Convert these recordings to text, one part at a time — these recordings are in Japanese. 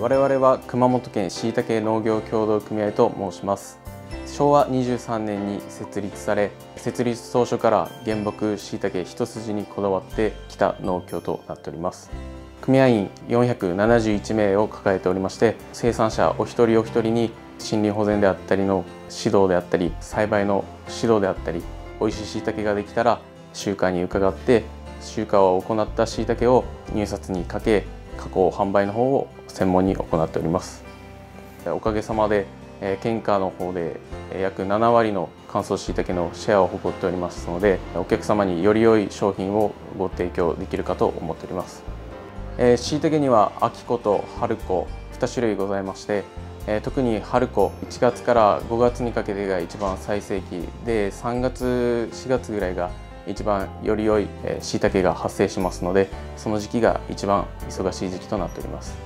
我々は熊本県しいたけ農業協同組合と申します。昭和23年に設立され、設立当初から原木しいたけ一筋にこだわってきた農協となっております。組合員471名を抱えておりまして、生産者お一人お一人に森林保全であったりの指導であったり、栽培の指導であったり、美味しいしいたけができたら集荷に伺って、集荷を行ったしいたけを入札にかけ、加工販売の方を専門に行っております。おかげさまで県下の方で約7割の乾燥しいたけのシェアを誇っておりますので、お客様により良い商品をご提供できるかと思っております。しいたけには秋子と春子2種類ございまして、特に春子、1月から5月にかけてが一番最盛期で、3月4月ぐらいが一番より良いしいたけが発生しますので、その時期が一番忙しい時期となっております。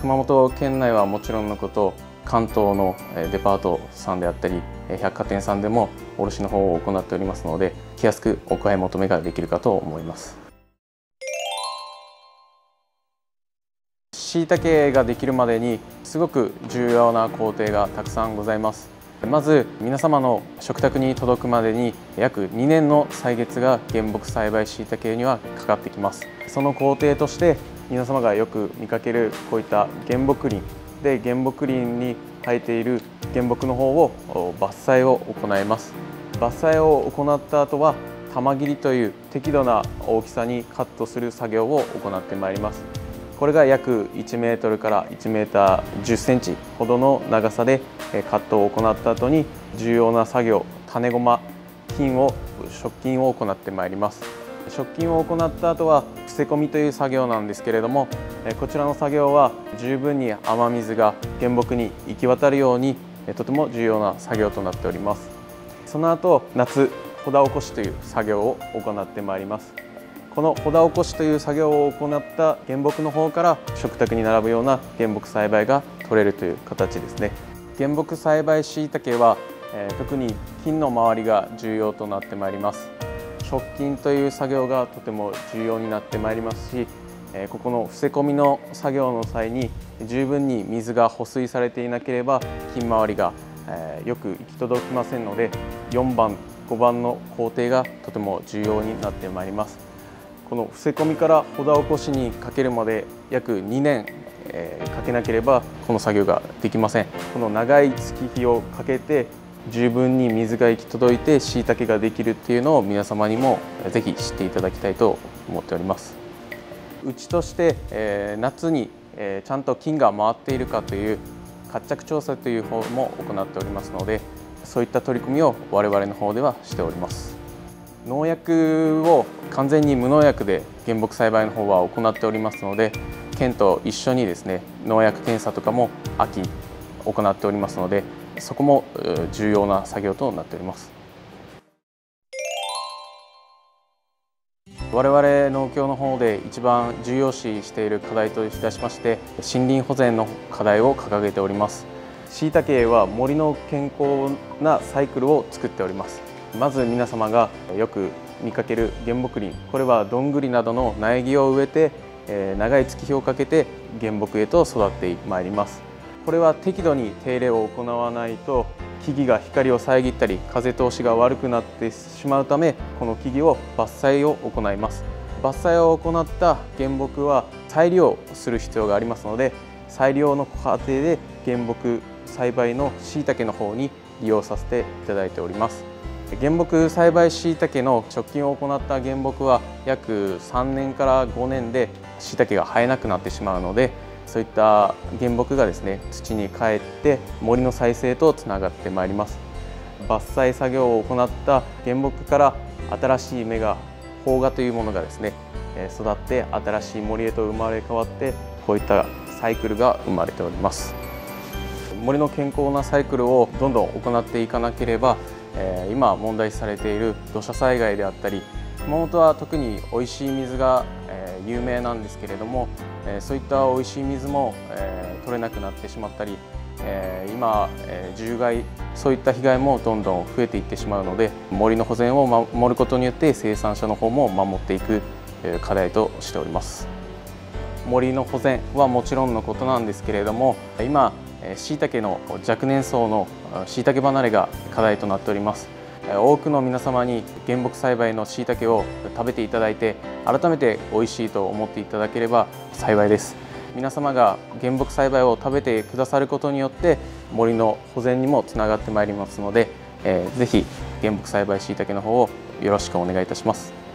熊本県内はもちろんのこと、関東のデパートさんであったり百貨店さんでも卸の方を行っておりますので、来やすくお買い求めができるかと思います。しいたけができるまでにすごく重要な工程がたくさんございます。まず皆様の食卓に届くまでに約2年の歳月が原木栽培しいたけにはかかってきます。その工程として、皆様がよく見かけるこういった原木林で、原木林に生えている原木の方を伐採を行います。伐採を行った後は玉切りという適度な大きさにカットする作業を行ってまいります。これが約1メートルから1メーター10センチほどの長さでカットを行った後に、重要な作業、種ごま、菌を食菌を行ってまいります。食菌を行った後は伏せ込みという作業なんですけれども、こちらの作業は十分に雨水が原木に行き渡るようにとても重要な作業となっております。その後、夏ほだ起こしという作業を行ってまいります。このほだ起こしという作業を行った原木の方から、食卓に並ぶような原木栽培が取れるという形ですね。原木栽培しいたけは特に菌の周りが重要となってまいります。食菌という作業がとても重要になってまいりますし、ここの伏せ込みの作業の際に十分に水が保水されていなければ菌周りがよく行き届きませんので、4番5番の工程がとても重要になってまいります。この伏せ込みからほだ起こしにかけるまで約2年かけなければこの作業ができません。この長い月日をかけて十分に水が行き届いてしいたけができるっていうのを、皆様にもぜひ知っていただきたいと思っております。うちとして、夏に、ちゃんと菌が回っているかという活着調査という方も行っておりますので、そういった取り組みを我々の方ではしております。農薬を完全に無農薬で原木栽培の方は行っておりますので、県と一緒にですね、農薬検査とかも秋行っておりますので、そこも重要な作業となっております。我々農協の方で一番重要視している課題といたしまして、森林保全の課題を掲げております。しいたけは森の健康なサイクルを作っております。まず皆様がよく見かける原木林、これはどんぐりなどの苗木を植えて長い月日をかけて原木へと育ってまいります。これは適度に手入れを行わないと、木々が光を遮ったり風通しが悪くなってしまうため、この木々を伐採を行います。伐採を行った原木は再利用する必要がありますので、再利用の過程で原木栽培のしいたけの方に利用させていただいております。原木栽培しいたけの食菌を行った原木は約3年から5年でしいたけが生えなくなってしまうので、そういった原木がですね、土に帰って森の再生とつながってまいります。伐採作業を行った原木から新しい芽が、萌芽というものがですね、育って新しい森へと生まれ変わって、こういったサイクルが生まれております。森の健康なサイクルをどんどん行っていかなければ、今問題視されている土砂災害であったり、熊本は特に美味しい水が有名なんですけれども、そういった美味しい水も取れなくなってしまったり、今獣害、そういった被害もどんどん増えていってしまうので、森の保全を守ることによって生産者の方も守っていく課題としております。森の保全はもちろんのことなんですけれども、今しいたけの若年層のしいたけ離れが課題となっております。多くの皆様に原木栽培のしいたけを食べていただいて、改めて美味しいと思っていただければ幸いです。皆様が原木栽培を食べてくださることによって森の保全にもつながってまいりますので、ぜひ原木栽培しいたけの方をよろしくお願いいたします。